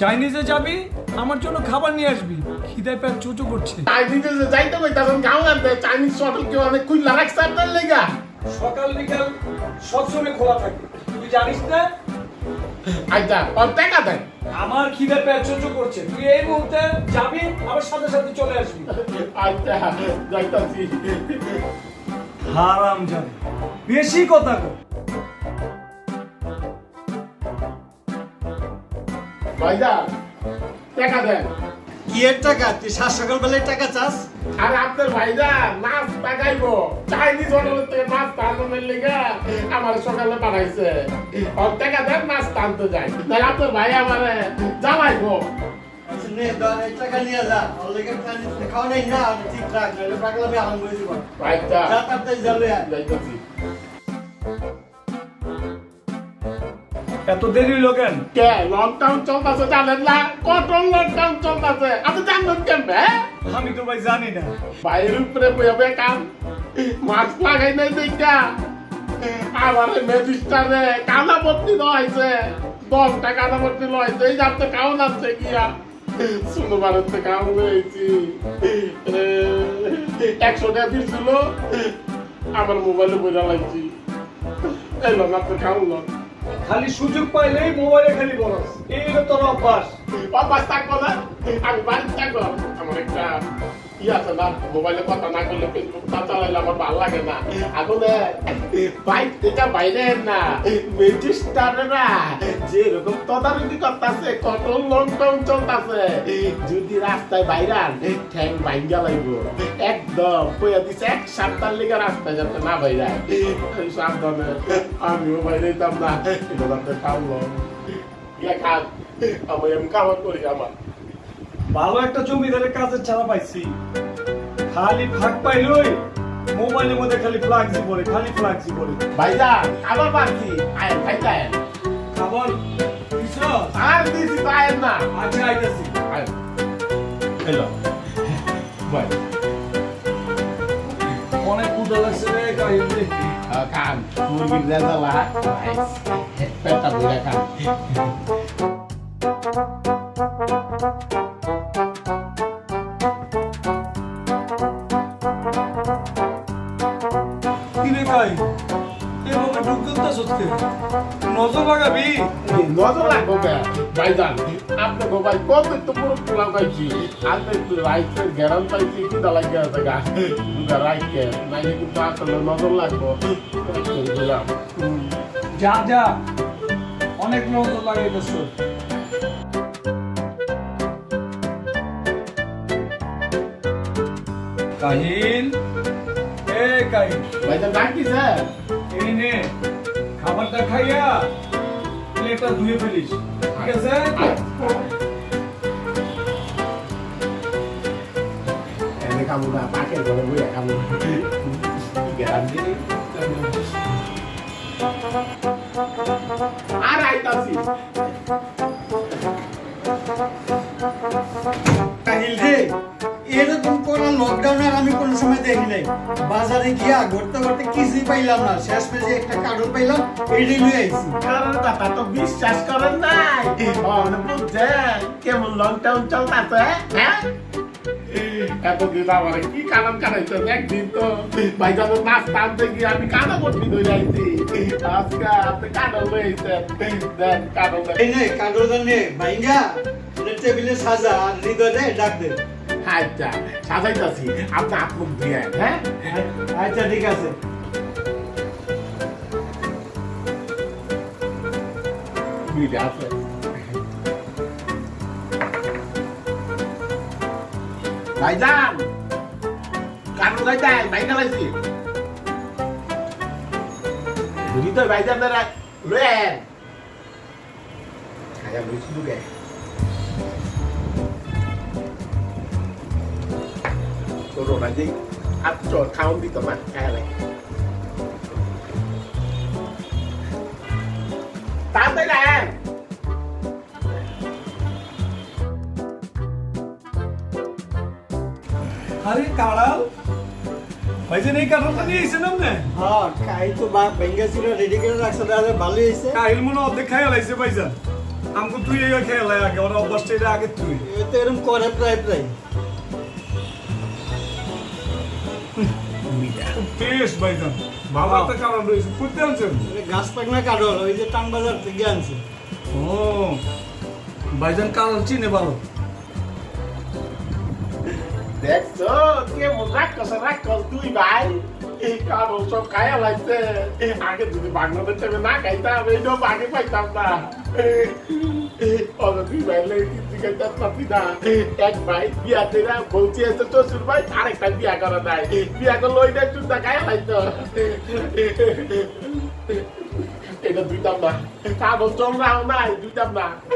চাইনিজে যাবি আমার জন্য খাবার নিয়ে আসবি খিদায় পেট চুচু করছে চাইনিজে যাইতে কই তখন গাও না চাইনিজ হোটেল কি অনেক কুইলা রাখছ আপনার লাগা সকাল বিকাল সবসময় খোলা থাকে তুই জানিস না আইতা আর টাকা দেন আমার খিদায় পেট চুচু করছে তুই এই মুহূর্তে যাবি আমার সাথে সাথে চলে আসবি আইতা যাইতাছি হারামজাদা বেশি কথা কও ভাইজান টাকা দেন কি এর টাকা তুই সকাল বেলায় টাকা চাস আর আপনার ভাইজান মাছ পাকাইবো চাইনিজ হোটেল থেকে মাছ আনার লাগা আমার সকালে পাঠাইছে আর টাকা দেন মাছ আনতে যাই তাহলে আপনার ভাই আমারে জামাইবো নে দরে টাকা নিয়ে যা ওর লাগা খাও নাই না ঠিক রাখ নাহলে পাগলা বে আম হয়ে যাবো ভাইটা যা তাতে জলে আই যাইতাছি এত দেরি হলো কেন কে লকডাউন চলতেছে জানেন না কত লকডাউন চলতেছে আপনি জানেন কেমনে আমি তো ভাই জানি না বাইরে উপরে বইবে কাম মাস্ক লাগাই নাই দেখা আমার মেডিস্টারে কানা ভর্তি লইছে 10 টাকা কানা ভর্তি লইছে এই যাতে কাও যাচ্ছে কিয়া শুনো ভারতে কাম হইছি 100 টাকা বিল ছিল আমার মোবাইলে বইরা লাগছি এই লন আপনি কাও লন খালি সুযোগ পাইলেই মোবাইলে খালি বলস এইটা তোর অভ্যাস অভ্যাস থাকবো না আমি বাড়িতে থাকবো আমার একটা ইয়ে আছে না মোবাইলে কথা না করলে ফেসবুক না চালাইলে আমার ভালো লাগে না আসলে বাইক থেকে বাইরে না মেজিস্ট্রেটরা যেরকম তদারকি করতেছে কত লকডাউন চলতেছে যদি রাস্তায় বাইরান ঠ্যাং ভাঙ্গা লাগবো একদম কইয়া দিছে এক সপ্তাহ লেগে রাস্তায় যাতে না বাইরা এই সাবধানে আমিও বাইরে যাব না এটা যাতে খাওয়া ইয়া খা আমি এমকাও করি আমার ভালো একটা জমিদারের কাজের ছাড়া পাইছি খালি ফাঁক পাইলই মোবাইলের মধ্যে খালি ফ্লাক্সি পড়ে ভাইজা আবার পাচ্ছি আয় ভাইজা খবর কিছু আর দিছি পায় না আচ্ছা আইতাছি আয় হ্যালো ভাই অনেক ক্ষুধা লাগছে রে গাইতে কান মুরগির রেজালা পেটটা ভরে খান নজর লাগাবি নজর লাগবো ভাইজান আপনার ভাই কত তো পুরো পোলা পাইছি আপনার রাইটের গ্যারান পাইছি কি দালাই গেছে গা রাইটে নাই কিন্তু আসলে নজর লাগবো যা যা অনেক নজর লাগাইতেছ কাহিল এ কাহিল ভাইজান ডাকি স্যার এই নে খাবারটা খাইয়া প্লেটটা ধুয়ে ফেলিস ঠিক আছে এনে খাবো না পাকে ধরে বইয়া খাবো গ্যারান্টি আর আইতাছি কাহিল রে এরকম কোন লকডাউন আর আমি কোন সময় দেখি নাই বাজারে গিয়া ঘুরতে ঘুরতে কিছুই পাইলাম না শেষ পেজে একটা কার্ডও পাইলাম এইটাই লই আইছি কারণ দাদা তো বিশ্বাস করেন নাই মানে বুঝছেন কেমন লকডাউন চলতেছে হ্যাঁ এতদিন আমার কি কারণ কাটাইতো একদিন তো ভাইজান মাছ টানতে গিয়ে আমি কাদা করতে ধরে আইছি আজকে আপনি কাদা লই আইছেন দেন কাদা এই নে কাদা নে ভাইঙ্গা টেবিলে সাজা আর হৃদয়ে ডাক দে আচ্ছা সাজাইতাছি আপনি আপমুখ দিয়ে হ্যাঁ আচ্ছা ঠিক আছে মিডিয়া আছে ভাইজান কারণ যাইতাই ভাইনা লাইছি বুঝি তো ভাইজান রে রে agak lucu juga ya. Turun aja atau kau di tempat kayak tante kan. Hari kalau पैसे नहीं कर रहा था नहीं इसे नमने हाँ कहीं तो बाप बैंगल सिरा रेडी करने रख सकता है बाली इसे कहीं मुनो अब देखा है लाइसे पैसा हमको तू ये क्या क्या लाया क्या और अब बस तेरा आगे तू ये तेरे में कौन है प्राइस पेश पैसा बाबा तक काम लो इसे कुत्ते अंचल घास पक ना काटो लो इसे टांग बाजार तिग्या अंचल ओ पैसा काम अच्छी नहीं बालो That's all. Dia murak keserak kalau tu ibai. Kalau sok kaya lagi tu, agak jadi bangun macam mana kita, video bangun macam mana. Orang tu ibai lagi kita tak pasti dah. Ek baik dia tidak bocil itu tu survive. Tarik tak dia kalau dah. Dia kalau ini tu tak kaya lagi tu. Ini tu tambah. Kalau cong lah, ini tu tambah.